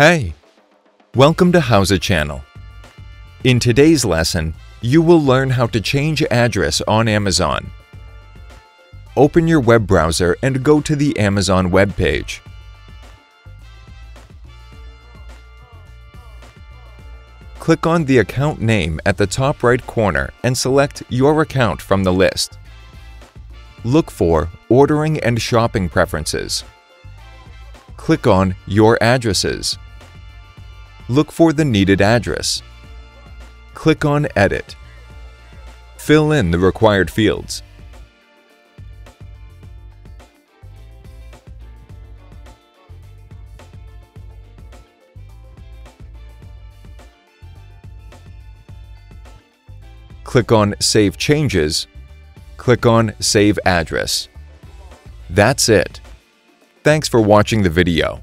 Hey! Welcome to Howza Channel. In today's lesson, you will learn how to change address on Amazon. Open your web browser and go to the Amazon web page. Click on the account name at the top right corner and select your account from the list. Look for Ordering and Shopping Preferences. Click on Your Addresses. Look for the needed address. Click on Edit. Fill in the required fields. Click on Save Changes. Click on Save Address. That's it. Thanks for watching the video.